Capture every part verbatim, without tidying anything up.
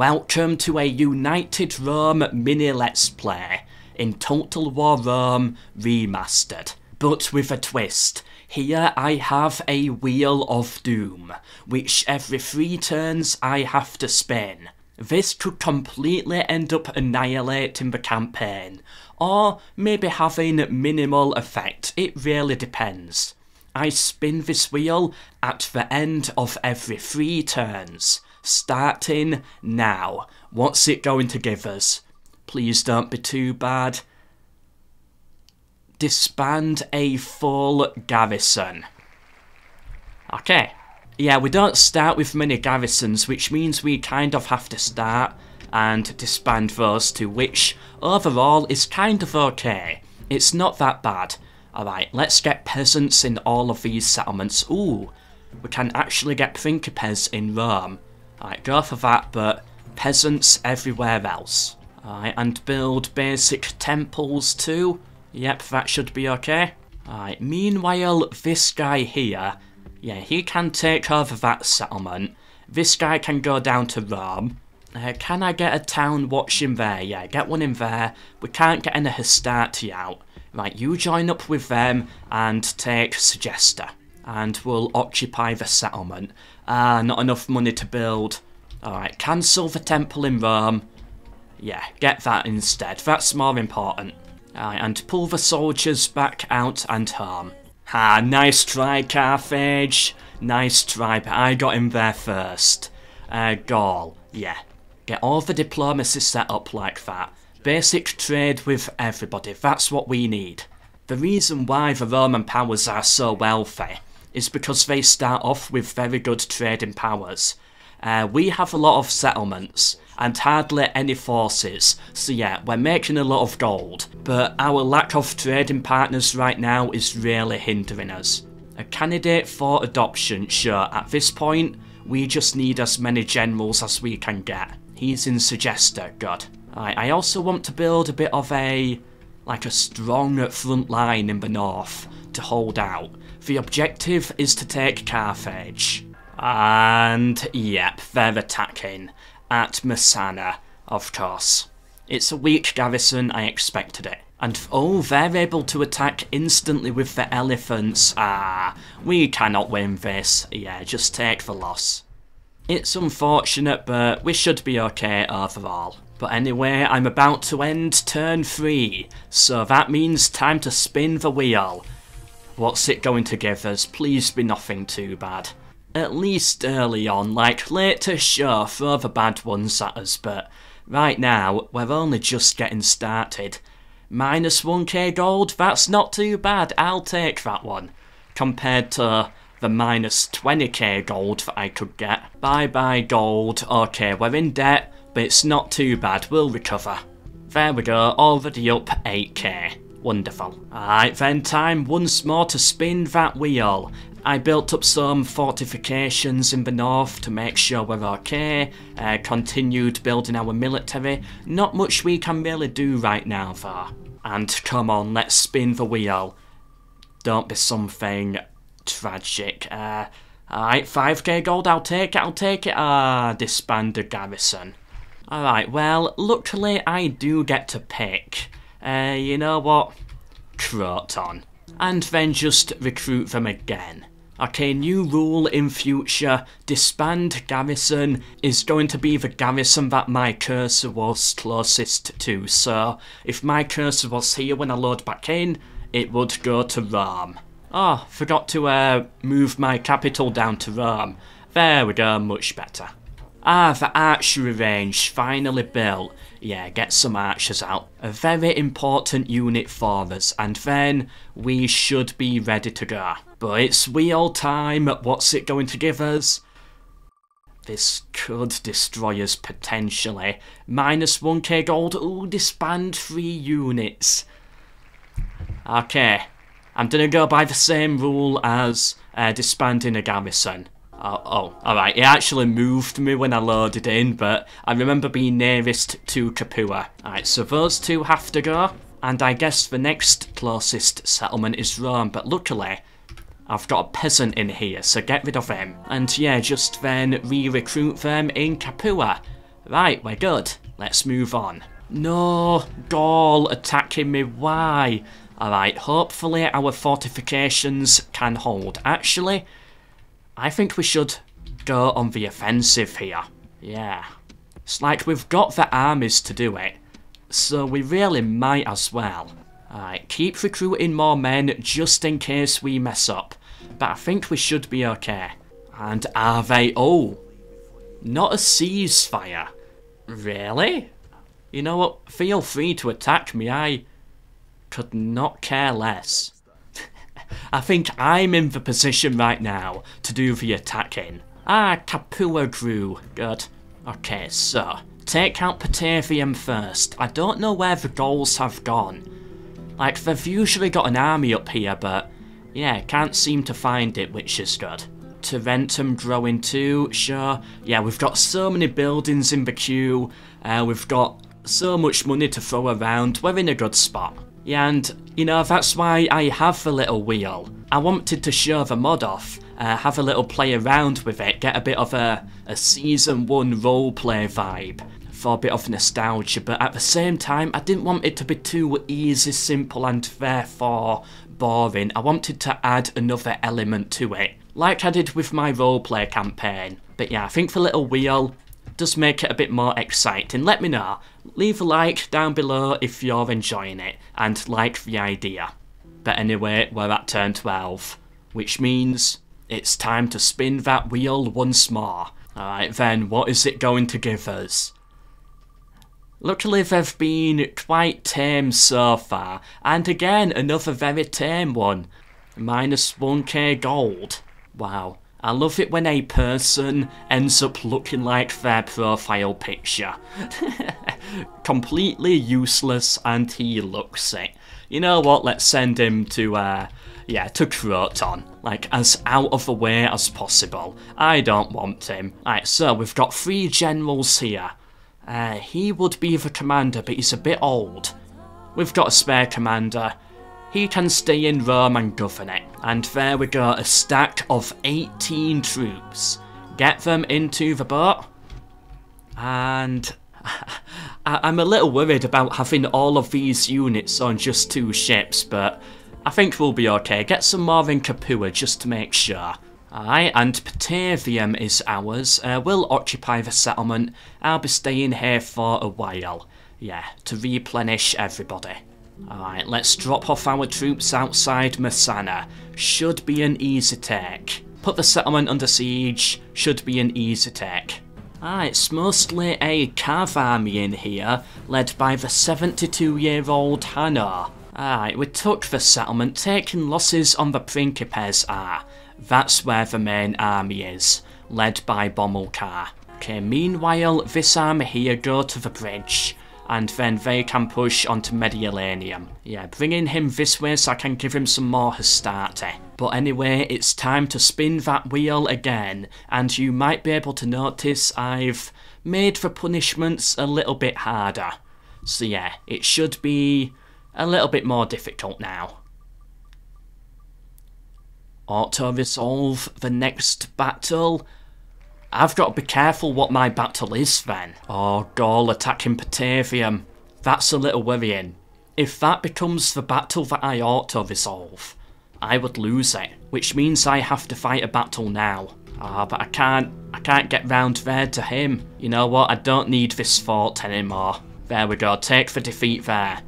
Welcome to a United Rome mini let's play in Total War Rome Remastered, but with a twist. Here I have a Wheel of Doom, which every three turns I have to spin. This could completely end up annihilating the campaign, or maybe having minimal effect, it really depends. I spin this wheel at the end of every three turns. Starting now. What's it going to give us? Please don't be too bad. Disband a full garrison. Okay. Yeah, we don't start with many garrisons, which means we kind of have to start and disband those two, which overall is kind of okay. It's not that bad. Alright, let's get peasants in all of these settlements. Ooh, we can actually get Principes in Rome. Alright, go for that, but peasants everywhere else. Alright, and build basic temples too. Yep, that should be okay. Alright, meanwhile, this guy here, yeah, he can take over that settlement. This guy can go down to Rome. Uh, can I get a town watch in there? Yeah, get one in there. We can't get any Hastati out. Right, you join up with them and take Segesta. And we'll occupy the settlement. Ah, not enough money to build. Alright, cancel the temple in Rome. Yeah, get that instead. That's more important. Alright, and pull the soldiers back out and home. Ah, nice try, Carthage. Nice try, but I got him there first. Uh, Gaul. Yeah. Get all the diplomacy set up like that. Basic trade with everybody. That's what we need. The reason why the Roman powers are so wealthy is because they start off with very good trading powers. Uh, we have a lot of settlements and hardly any forces, so yeah, we're making a lot of gold, but our lack of trading partners right now is really hindering us. A candidate for adoption, sure, at this point, we just need as many generals as we can get. He's in Segesta, good. Right, I also want to build a bit of a, like a strong front line in the north to hold out. The objective is to take Carthage. And yep, they're attacking at Messana, of course. It's a weak garrison, I expected it. And oh, they're able to attack instantly with the elephants. Ah, we cannot win this. Yeah, just take the loss. It's unfortunate, but we should be okay overall. But anyway, I'm about to end turn three, so that means time to spin the wheel. What's it going to give us? Please be nothing too bad. At least early on, like later, sure, throw the bad ones at us, but right now, we're only just getting started. Minus one K gold, that's not too bad, I'll take that one. Compared to the minus twenty K gold that I could get. Bye bye gold, okay, we're in debt, but it's not too bad, we'll recover. There we go, already up eight K. Wonderful. Alright then, time once more to spin that wheel. I built up some fortifications in the north to make sure we're okay. Uh, continued building our military. Not much we can really do right now though. And come on, let's spin the wheel. Don't be something tragic. Uh, alright, five K gold, I'll take it, I'll take it. Ah, disband the garrison. Alright, well, luckily I do get to pick. Uh, you know what? Croton. And then just recruit them again. Okay, new rule in future, disband garrison is going to be the garrison that my cursor was closest to. So, if my cursor was here when I load back in, it would go to Rome. Oh, forgot to uh, move my capital down to Rome. There we go, much better. Ah, the archery range, finally built. Yeah, get some archers out. A very important unit for us, and then we should be ready to go. But it's wheel time, what's it going to give us? This could destroy us potentially. Minus one K gold, ooh, disband three units. Okay, I'm gonna go by the same rule as uh, disbanding a garrison. Oh, oh, alright, it actually moved me when I loaded in, but I remember being nearest to Capua. Alright, so those two have to go, and I guess the next closest settlement is Rome, but luckily, I've got a peasant in here, so get rid of him. And yeah, just then re-recruit them in Capua. Right, we're good. Let's move on. No, Gaul attacking me, why? Alright, hopefully our fortifications can hold. Actually, I think we should go on the offensive here. Yeah. It's like we've got the armies to do it, so we really might as well. Alright, keep recruiting more men just in case we mess up. But I think we should be okay. And are they? Oh, not a ceasefire. Really? You know what? Feel free to attack me. I could not care less. I think I'm in the position right now to do the attacking. Ah, Capua grew. Good. Okay, so take out Patavium first. I don't know where the Gauls have gone. Like, they've usually got an army up here, but yeah, can't seem to find it, which is good. Tarentum growing too, sure. Yeah, we've got so many buildings in the queue. Uh, we've got so much money to throw around. We're in a good spot. Yeah, and, you know, that's why I have the little wheel. I wanted to show the mod off, uh, have a little play around with it, get a bit of a, a Season one roleplay vibe for a bit of nostalgia, but at the same time, I didn't want it to be too easy, simple, and therefore boring. I wanted to add another element to it, like I did with my roleplay campaign. But yeah, I think the little wheel does make it a bit more exciting. Let me know. Leave a like down below if you're enjoying it and like the idea. But anyway, we're at turn twelve, which means it's time to spin that wheel once more. Alright then, what is it going to give us? Luckily they've been quite tame so far, and again another very tame one. Minus one K gold. Wow. I love it when a person ends up looking like their profile picture. Completely useless, and he looks it. You know what, let's send him to, uh, yeah, to Croton. Like, as out of the way as possible. I don't want him. Alright, so we've got three generals here. Uh, he would be the commander, but he's a bit old. We've got a spare commander. He can stay in Rome and govern it. And there we go, a stack of eighteen troops. Get them into the boat. And I I'm a little worried about having all of these units on just two ships, but I think we'll be okay. Get some more in Capua just to make sure. Alright, and Patavium is ours. Uh, we'll occupy the settlement. I'll be staying here for a while. Yeah, to replenish everybody. Alright, let's drop off our troops outside Messana. Should be an easy take. Put the settlement under siege. Should be an easy take. Ah, it's mostly a cav army in here, led by the seventy-two-year-old Hanno. Alright, we took the settlement, taking losses on the Principes are. That's where the main army is, led by Bommelcar. Okay, meanwhile, this army here go to the bridge, and then they can push onto Mediolanum. Yeah, bringing him this way so I can give him some more Hastarte. But anyway, it's time to spin that wheel again, and you might be able to notice I've made the punishments a little bit harder. So yeah, it should be a little bit more difficult now. Auto-resolve the next battle. I've got to be careful what my battle is then. Oh, Gaul attacking Patavium. That's a little worrying. If that becomes the battle that I ought to resolve, I would lose it, which means I have to fight a battle now. Ah, oh, but I can't, I can't get round there to him. You know what, I don't need this fort anymore. There we go, take the defeat there.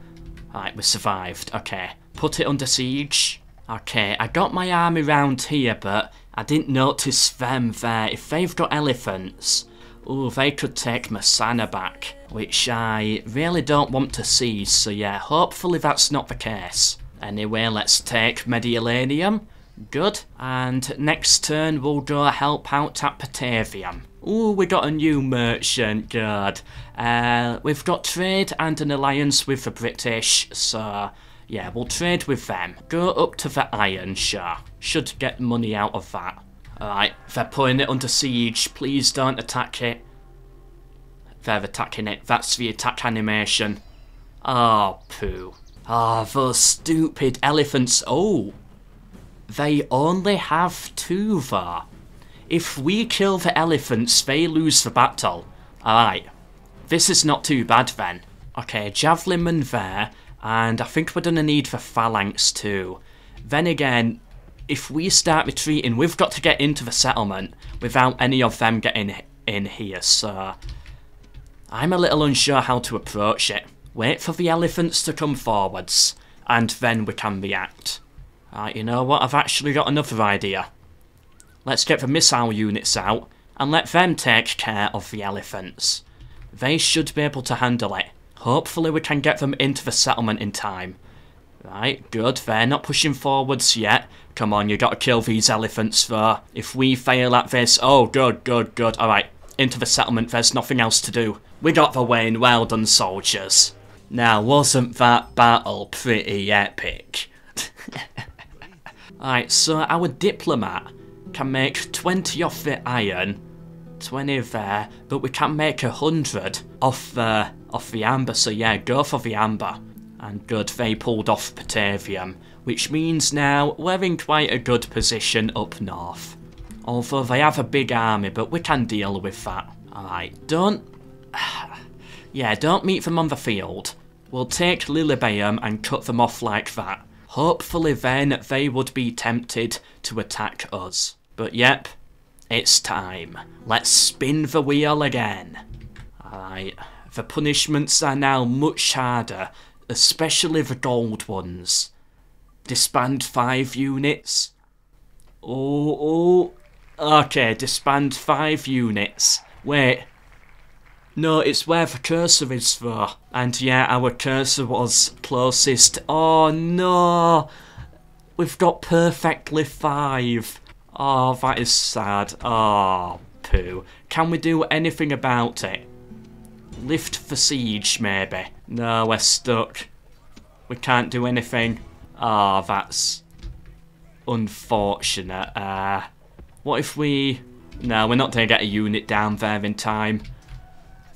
Alright, we survived, okay. Put it under siege. Okay, I got my army round here, but I didn't notice them there. If they've got elephants, ooh, they could take Messana back, which I really don't want to see, so yeah, hopefully that's not the case. Anyway, let's take Mediolanum. Good. And next turn we'll go help out at Patavium. Ooh, we got a new merchant, good. Uh, we've got trade and an alliance with the British, so yeah, we'll trade with them. Go up to the Iron Shore. Should get money out of that. Alright, they're putting it under siege. Please don't attack it. They're attacking it. That's the attack animation. Oh, poo. Ah, oh, those stupid elephants. Oh, they only have two there. If we kill the elephants, they lose the battle. Alright, This is not too bad then. Okay, javelinmen there, and I think we're gonna need the phalanx too. Then again, if we start retreating, we've got to get into the settlement without any of them getting in here, so I'm a little unsure how to approach it. Wait for the elephants to come forwards, and then we can react. Alright, you know what, I've actually got another idea. Let's get the missile units out, and let them take care of the elephants. They should be able to handle it. Hopefully we can get them into the settlement in time. Right, good, they're not pushing forwards yet. Come on, you gotta kill these elephants though. If we fail at this, oh good, good, good, alright. Into the settlement, there's nothing else to do. We got the win, well done soldiers. Now, wasn't that battle pretty epic? Alright, so our diplomat can make twenty off the iron, twenty there, but we can make one hundred off the, off the amber, so yeah, go for the amber. And good, they pulled off Patavium, which means now we're in quite a good position up north. Although they have a big army, but we can deal with that. Alright, don't... yeah, don't meet them on the field. We'll take Lilybaeum and cut them off like that. Hopefully then they would be tempted to attack us. But yep, it's time. Let's spin the wheel again. Alright, the punishments are now much harder, especially the gold ones. Disband five units. Oh, oh. Okay, disband five units. Wait. No, it's where the cursor is though. And yeah, our cursor was closest. Oh no! We've got perfectly five. Oh, that is sad. Oh, poo. Can we do anything about it? Lift the siege, maybe. No, we're stuck. We can't do anything. Oh, that's unfortunate. Uh, what if we... No, we're not going to get a unit down there in time.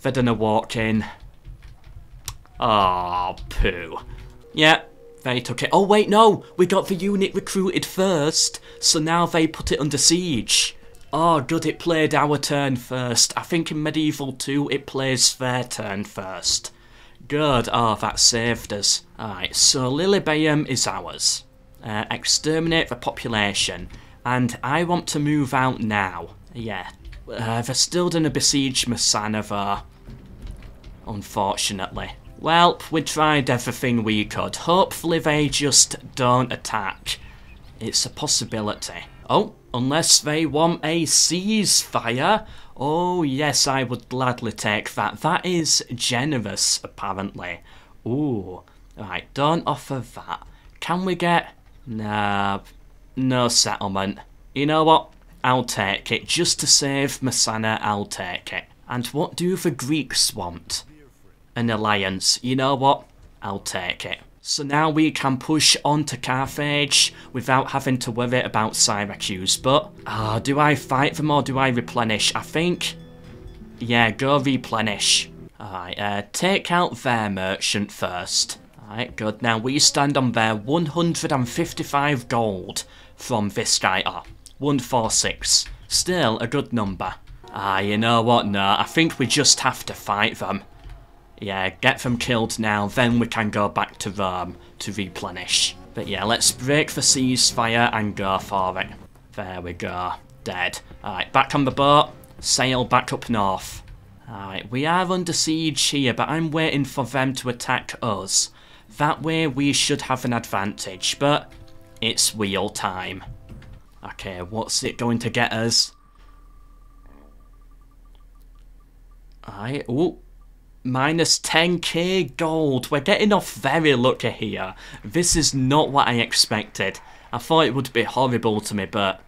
They're going to walk in. Oh, poo. Yeah, they took it. Oh, wait, no. We got the unit recruited first, so now they put it under siege. Oh, good, it played our turn first. I think in Medieval two it plays their turn first. Good, oh, that saved us. Alright, so Lilybaeum is ours. Uh, exterminate the population. And I want to move out now. Yeah. Uh, they're still gonna besiege Messana though. Unfortunately. Well, we tried everything we could. Hopefully they just don't attack. It's a possibility. Oh. Unless they want a ceasefire. Oh yes, I would gladly take that. That is generous, apparently. Ooh. Right, don't offer that. Can we get... Nah, no settlement. You know what? I'll take it. Just to save Messana, I'll take it. And what do the Greeks want? An alliance. You know what? I'll take it. So now we can push on to Carthage without having to worry about Syracuse, but uh, do I fight them or do I replenish? I think, yeah, go replenish. Alright, uh, take out their merchant first. Alright, good. Now we stand on their one hundred fifty-five gold from this guy. Oh, one forty-six. Still a good number. Ah, uh, you know what? No, I think we just have to fight them. Yeah, get them killed now, then we can go back to Rome to replenish. But yeah, let's break the ceasefire and go for it. There we go. Dead. Alright, back on the boat. Sail back up north. Alright, we are under siege here, but I'm waiting for them to attack us. That way we should have an advantage, but it's wheel time. Okay, what's it going to get us? Alright, ooh. Minus ten K gold. We're getting off very lucky here. This is not what I expected. I thought it would be horrible to me, but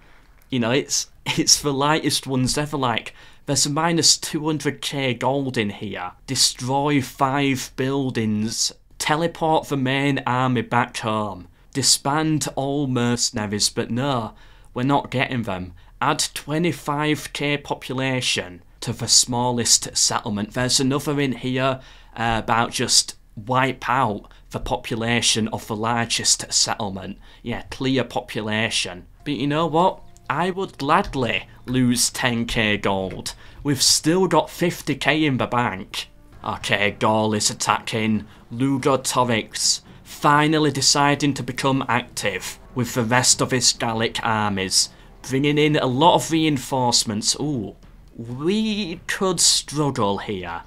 you know, it's it's the lightest ones ever. Like, there's a minus two hundred K gold in here. Destroy five buildings. Teleport the main army back home. Disband all mercenaries, but no, we're not getting them. Add twenty-five K population to the smallest settlement. There's another in here uh, about just wipe out the population of the largest settlement. Yeah, clear population. But you know what? I would gladly lose ten K gold. We've still got fifty K in the bank. Okay, Gaul is attacking Lugotorix, finally deciding to become active with the rest of his Gallic armies, bringing in a lot of reinforcements. Ooh, we could struggle here.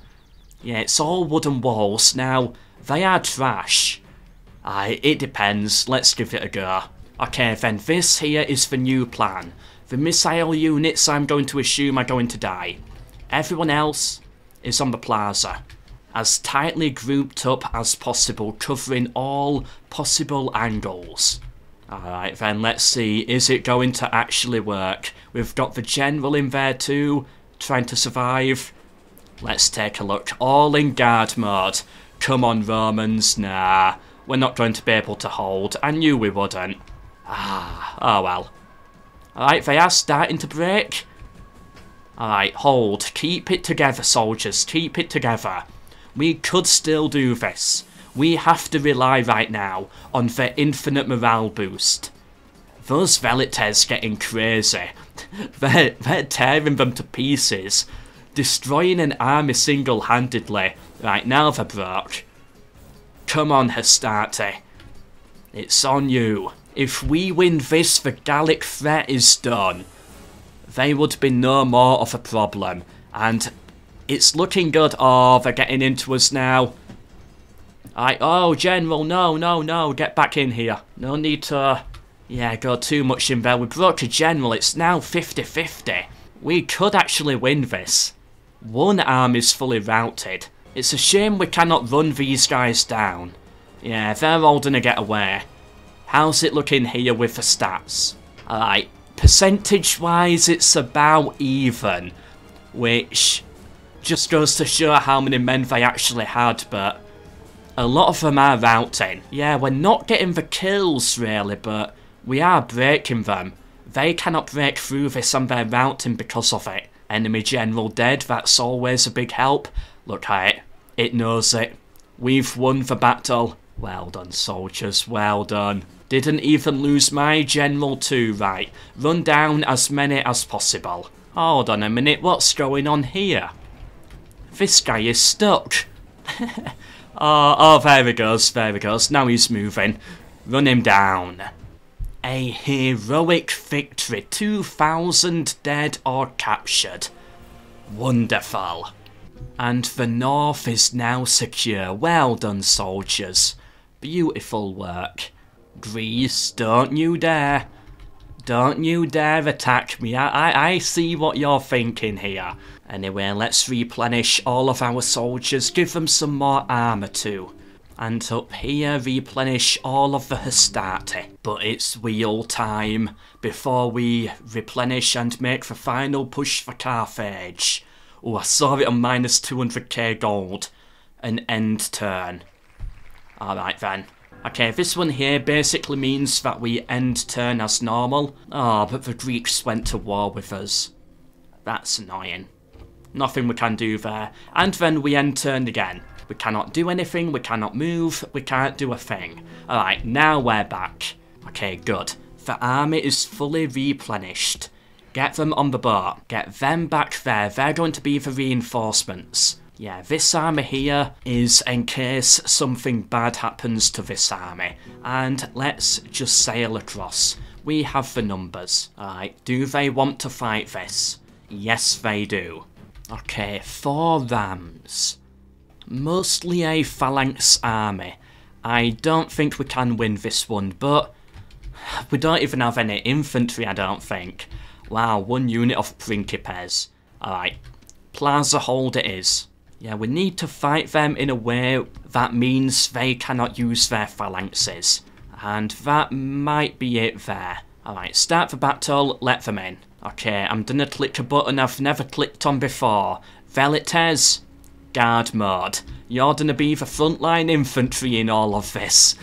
Yeah, it's all wooden walls. Now, they are trash. Aye, it depends. Let's give it a go. Okay, then this here is the new plan. The missile units I'm going to assume are going to die. Everyone else is on the plaza, as tightly grouped up as possible, covering all possible angles. Alright then, let's see, is it going to actually work? We've got the general in there too, trying to survive. Let's take a look, all in guard mode. Come on Romans, nah, we're not going to be able to hold, I knew we wouldn't. Ah, oh well. Alright, they are starting to break. Alright, hold. Keep it together, soldiers. Keep it together. We could still do this. We have to rely right now on their infinite morale boost. Those velites getting crazy. They're, they're tearing them to pieces. Destroying an army single-handedly. Right, now they're broke. Come on, Hastarte. It's on you. If we win this, the Gallic threat is done. They would be no more of a problem. And it's looking good. Oh, they're getting into us now. I, oh, General, no, no, no. Get back in here. No need to... Yeah, go too much in there. We broke a general. It's now fifty fifty. We could actually win this. One army's fully routed. It's a shame we cannot run these guys down. Yeah, they're all gonna get away. How's it looking here with the stats? Alright. Percentage-wise, it's about even, which just goes to show how many men they actually had, but a lot of them are routing. Yeah, we're not getting the kills, really, but we are breaking them. They cannot break through this and they're routing because of it. Enemy general dead, that's always a big help. Look at it. It knows it. We've won the battle. Well done, soldiers. Well done. Didn't even lose my general too, right. Run down as many as possible. Hold on a minute, what's going on here? This guy is stuck. oh, oh, there he goes, there he goes. Now he's moving. Run him down. A heroic victory. two thousand dead or captured. Wonderful. And the north is now secure. Well done, soldiers. Beautiful work. Greece, don't you dare. Don't you dare attack me. I, I, I see what you're thinking here. Anyway, let's replenish all of our soldiers. Give them some more armour too. And up here, replenish all of the Hastarte. But it's wheel time before we replenish and make the final push for Carthage. Oh, I saw it on minus two hundred K gold. An end turn. Alright then. Okay, this one here basically means that we end turn as normal. Ah, oh, but the Greeks went to war with us. That's annoying. Nothing we can do there. And then we end turn again. We cannot do anything, we cannot move, we can't do a thing. Alright, now we're back. Okay, good. The army is fully replenished. Get them on the boat. Get them back there. They're going to be the reinforcements. Yeah, this army here is in case something bad happens to this army. And let's just sail across. We have the numbers. Alright, do they want to fight this? Yes, they do. Okay, four rams. Mostly a phalanx army. I don't think we can win this one, but we don't even have any infantry, I don't think. Wow, one unit of principes. Alright, plaza hold it is. Yeah, we need to fight them in a way that means they cannot use their phalanxes. And that might be it there. Alright, start the battle, let them in. Okay, I'm gonna click a button I've never clicked on before. Velites, guard mode. You're gonna be the frontline infantry in all of this.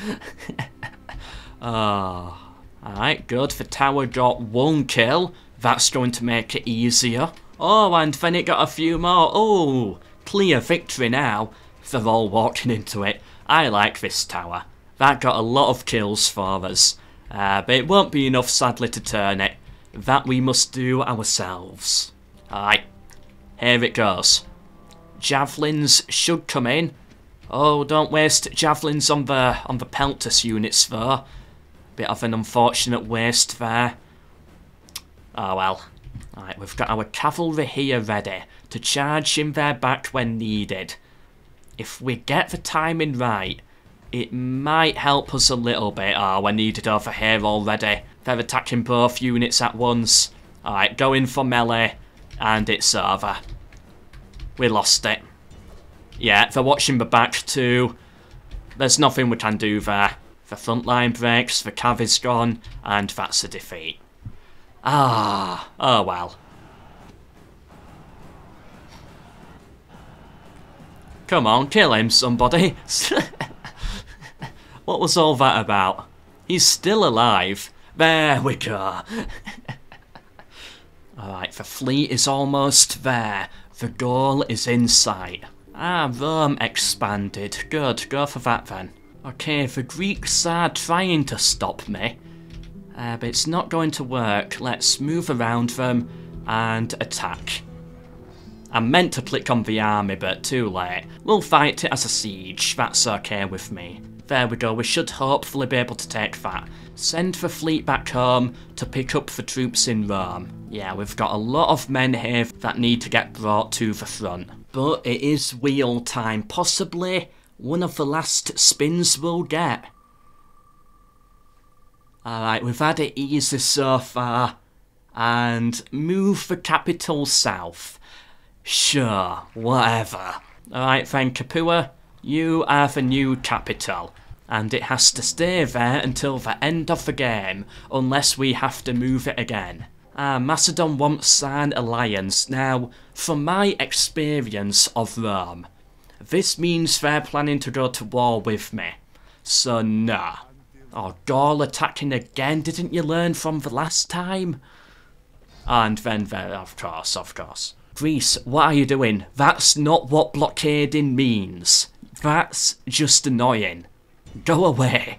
oh. Alright, good. The tower got one kill. That's going to make it easier. Oh, and then it got a few more. Oh! Clear victory now. They're all walking into it. I like this tower. That got a lot of kills for us. Uh, but it won't be enough, sadly, to turn it. That we must do ourselves. Alright. Here it goes. javelins should come in. Oh, don't waste javelins on the on the peltus units though. Bit of an unfortunate waste there. Oh well. Alright, we've got our cavalry here ready to charge in their back when needed. If we get the timing right, it might help us a little bit. Oh, we're needed over here already. They're attacking both units at once. Alright, go in for melee, and it's over. We lost it. Yeah, they're watching the back too. There's nothing we can do there. The front line breaks, the cav is gone, and that's a defeat. Ah, oh well. Come on, kill him, somebody. What was all that about? He's still alive. There we go. Alright, the fleet is almost there. The goal is in sight. Ah, Rome expanded. Good, go for that then. Okay, the Greeks are trying to stop me, uh, but it's not going to work. Let's move around them and attack. I meant to click on the army, but too late. We'll fight it as a siege, that's okay with me. There we go, we should hopefully be able to take that. Send the fleet back home to pick up the troops in Rome. Yeah, we've got a lot of men here that need to get brought to the front. But it is wheel time. Possibly one of the last spins we'll get. Alright, we've had it easy so far. And move the capital south. Sure, whatever. Alright then, Capua, you are the new capital. And it has to stay there until the end of the game, unless we have to move it again. Ah, Macedon wants an alliance. Now, from my experience of Rome, this means they're planning to go to war with me. So, nah. Oh, Gaul attacking again, didn't you learn from the last time? And then there, of course, of course. Greece, what are you doing? That's not what blockading means. That's just annoying. Go away.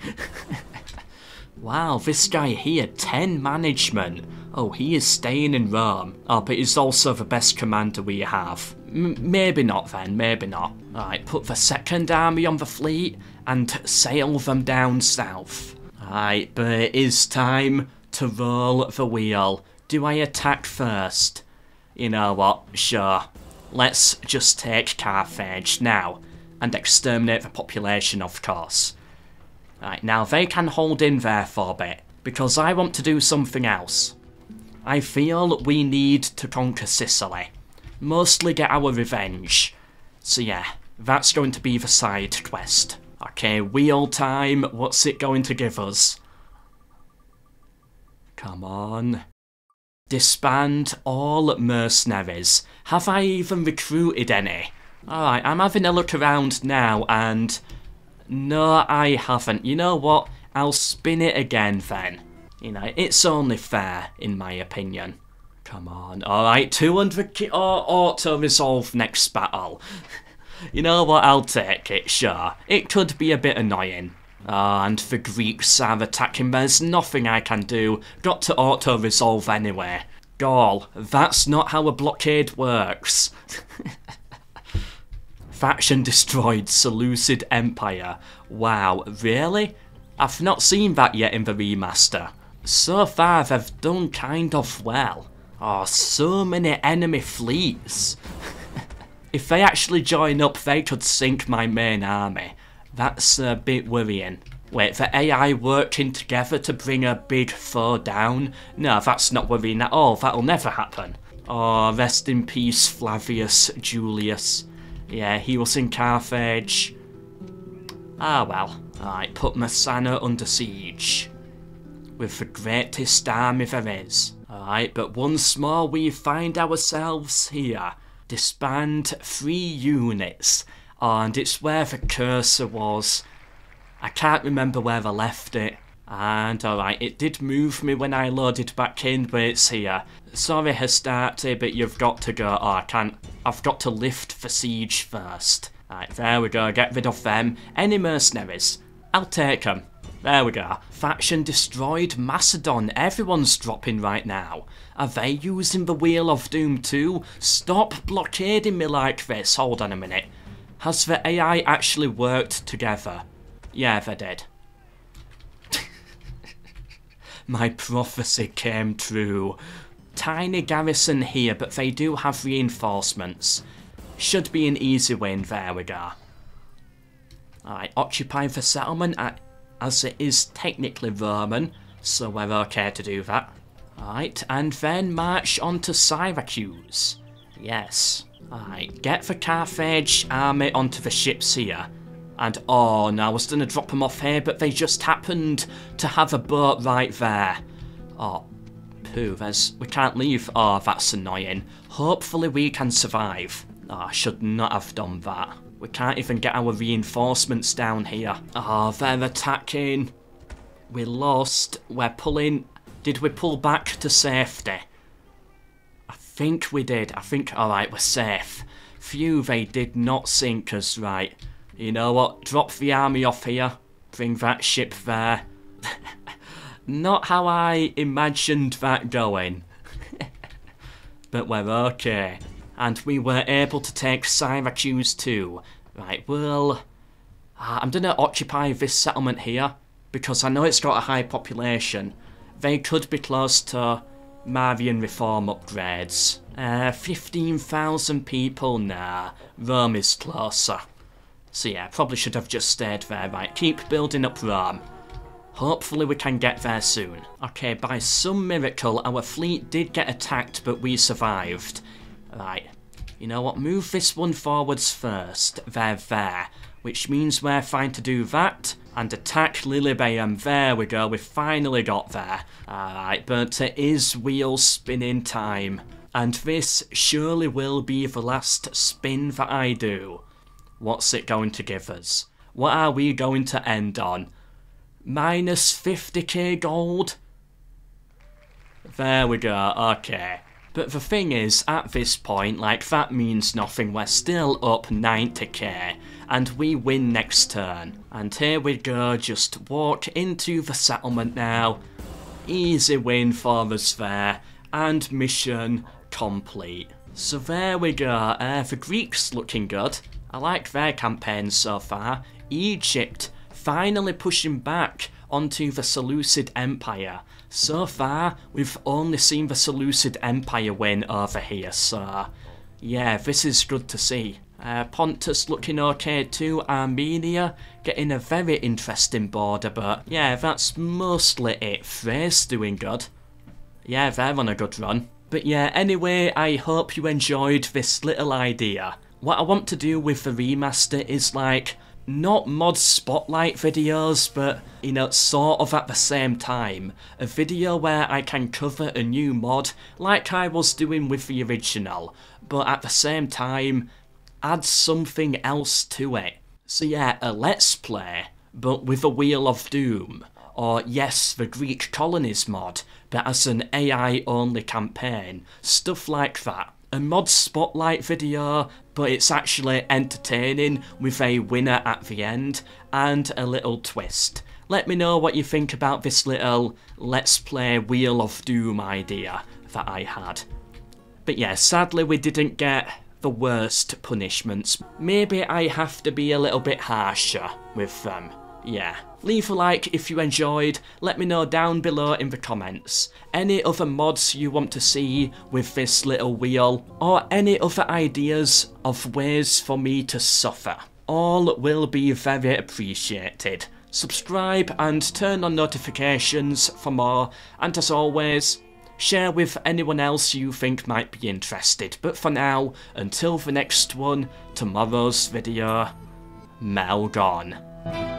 Wow, this guy here, ten management. Oh, he is staying in Rome. Oh, but he's also the best commander we have. M maybe not then, maybe not. Alright, put the second army on the fleet and sail them down south. Alright, but it is time to roll the wheel. Do I attack first? You know what, sure. Let's just take Carthage now and exterminate the population, of course. Alright, now they can hold in there for a bit because I want to do something else. I feel we need to conquer Sicily. Mostly get our revenge. So yeah, that's going to be the side quest. Okay, wheel time, what's it going to give us? Come on. Disband all mercenaries. Have I even recruited any? Alright, I'm having a look around now and... no, I haven't. You know what? I'll spin it again then. You know, it's only fair, in my opinion. Come on. Alright, two hundred ki- oh, auto-resolve next battle. You know what, I'll take it, sure. It could be a bit annoying. Oh, and the Greeks are attacking. There's nothing I can do. Got to auto-resolve anyway. Gaul, that's not how a blockade works. Faction destroyed Seleucid Empire. Wow, really? I've not seen that yet in the remaster. So far, they've done kind of well. Oh, so many enemy fleets. If they actually join up, they could sink my main army. That's a bit worrying. Wait, the A I working together to bring a big foe down? No, that's not worrying at all. That'll never happen. Oh, rest in peace, Flavius Julius. Yeah, he was in Carthage. Ah, well. Alright, put Messana under siege. With the greatest army there is. Alright, but once more we find ourselves here. Disband three units. Oh, and it's where the cursor was. I can't remember where I left it. And alright, it did move me when I loaded back in, but it's here. Sorry Hastarte, but you've got to go. Oh, I can't. I've got to lift the siege first. Alright, there we go, get rid of them. Any mercenaries? I'll take them. There we go. Faction destroyed Macedon. Everyone's dropping right now. Are they using the Wheel of Doom too? Stop blockading me like this. Hold on a minute. Has the A I actually worked together? Yeah, they did. My prophecy came true. Tiny garrison here, but they do have reinforcements. Should be an easy win. There we go. Alright, occupy the settlement at... as it is technically Roman, so we're okay to do that. Alright, and then march on to Syracuse. Yes. Alright, get the Carthage army onto the ships here. And oh no, I was gonna drop them off here, but they just happened to have a boat right there. Oh, poo, there's... we can't leave. Oh, that's annoying. Hopefully we can survive. Oh, I should not have done that. We can't even get our reinforcements down here. Ah, oh, they're attacking. We lost. We're pulling. Did we pull back to safety? I think we did. I think, alright, we're safe. Phew, they did not sink us, right. You know what? Drop the army off here. Bring that ship there. Not how I imagined that going. But we're okay. And we were able to take Syracuse too. Right, well... Uh, I'm gonna occupy this settlement here, because I know it's got a high population. They could be close to Marian reform upgrades. Uh, fifteen thousand people? Nah, Rome is closer. So yeah, probably should have just stayed there. Right, keep building up Rome. Hopefully we can get there soon. Okay, by some miracle, our fleet did get attacked, but we survived. Right, you know what, move this one forwards first, they're there, which means we're fine to do that, and attack Lilybaeum, there we go, we finally got there. Alright, but it is wheel spinning time, and this surely will be the last spin that I do. What's it going to give us? What are we going to end on? Minus fifty K gold? There we go, okay. But the thing is, at this point, like, that means nothing, we're still up ninety K, and we win next turn. And here we go, just walk into the settlement now, easy win for us there, and mission complete. So there we go, uh, the Greeks looking good, I like their campaign so far. Egypt, finally pushing back onto the Seleucid Empire. So far, we've only seen the Seleucid Empire win over here, so yeah, this is good to see. Uh, Pontus looking okay too, Armenia getting a very interesting border, but yeah, that's mostly it. Thrace doing good. Yeah, they're on a good run. But yeah, anyway, I hope you enjoyed this little idea. What I want to do with the remaster is, like, not mod spotlight videos, but, you know, sort of at the same time. A video where I can cover a new mod, like I was doing with the original, but at the same time, add something else to it. So yeah, a Let's Play, but with a Wheel of Doom. Or yes, the Greek Colonies mod, but as an A I-only campaign. Stuff like that. A mod spotlight video, but it's actually entertaining with a winner at the end and a little twist. Let me know what you think about this little Let's Play Wheel of Doom idea that I had. But yeah, sadly we didn't get the worst punishments. Maybe I have to be a little bit harsher with them. Yeah. Leave a like if you enjoyed, let me know down below in the comments. Any other mods you want to see with this little wheel, or any other ideas of ways for me to suffer. All will be very appreciated. Subscribe and turn on notifications for more, and as always, share with anyone else you think might be interested. But for now, until the next one, tomorrow's video, Melgon.